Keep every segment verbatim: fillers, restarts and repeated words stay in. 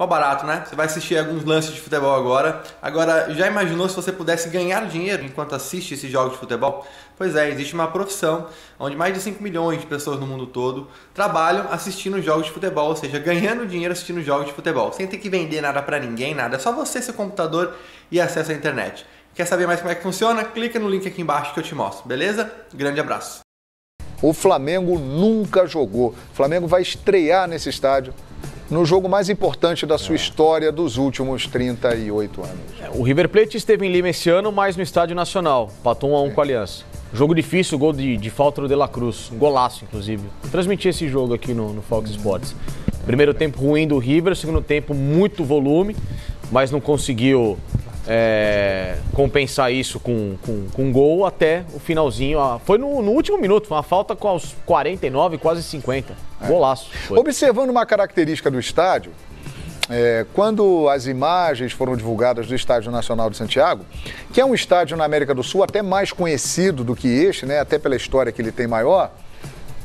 Mó barato, né? Você vai assistir alguns lances de futebol agora. Agora, já imaginou se você pudesse ganhar dinheiro enquanto assiste esses jogos de futebol? Pois é, existe uma profissão onde mais de cinco milhões de pessoas no mundo todo trabalham assistindo jogos de futebol, ou seja, ganhando dinheiro assistindo jogos de futebol, sem ter que vender nada pra ninguém, nada. É só você, seu computador e acesso à internet. Quer saber mais como é que funciona? Clica no link aqui embaixo que eu te mostro, beleza? Grande abraço. O Flamengo nunca jogou. O Flamengo vai estrear nesse estádio no jogo mais importante da sua história dos últimos trinta e oito anos. O River Plate esteve em Lima esse ano, mas no Estádio Nacional. Patou um a um com a Aliança. Jogo difícil, gol de, de falta do De La Cruz. Golaço, inclusive. Transmiti esse jogo aqui no, no Fox Sports. Primeiro tempo ruim do River, segundo tempo muito volume, mas não conseguiu é, compensar isso com, com, com gol até o finalzinho. Foi no, no último minuto, foi uma falta com aos quarenta e nove, quase cinquenta. É. Golaço. Foi. Observando uma característica do estádio, é, quando as imagens foram divulgadas do Estádio Nacional de Santiago, que é um estádio na América do Sul até mais conhecido do que este, né, até pela história que ele tem maior,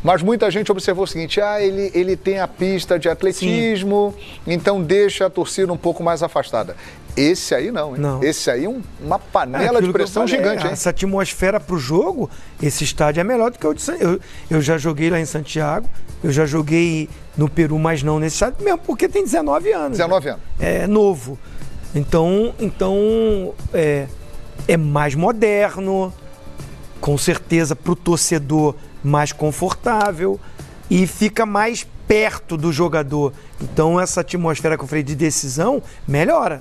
mas muita gente observou o seguinte: ah, ele, ele tem a pista de atletismo, sim, então deixa a torcida um pouco mais afastada. Esse aí não, hein? Não. Esse aí é um, uma panela é de pressão falei, gigante. É, hein? Essa atmosfera para o jogo, esse estádio é melhor do que o de Santiago. Eu, eu já joguei lá em Santiago, eu já joguei no Peru, mas não nesse estádio mesmo, porque tem dezenove anos. dezenove anos. Né? É novo. Então, então é, é mais moderno, com certeza para o torcedor mais confortável e fica mais perto do jogador. Então essa atmosfera que eu falei de decisão melhora.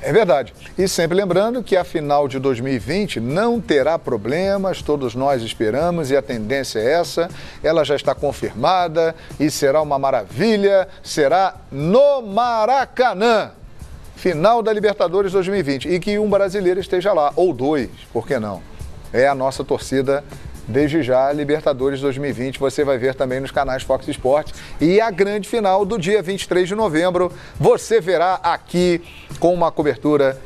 É verdade. E sempre lembrando que a final de dois mil e vinte não terá problemas, todos nós esperamos e a tendência é essa. Ela já está confirmada e será uma maravilha. Será no Maracanã. Final da Libertadores dois mil e vinte. E que um brasileiro esteja lá, ou dois, por que não? É a nossa torcida desde já, Libertadores dois mil e vinte, você vai ver também nos canais Fox Sports. E a grande final do dia vinte e três de novembro, você verá aqui com uma cobertura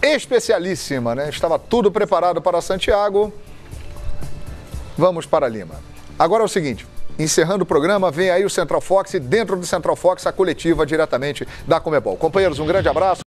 especialíssima, né? Estava tudo preparado para Santiago. Vamos para Lima. Agora é o seguinte, encerrando o programa, vem aí o Central Fox e dentro do Central Fox a coletiva diretamente da Comebol. Companheiros, um grande abraço.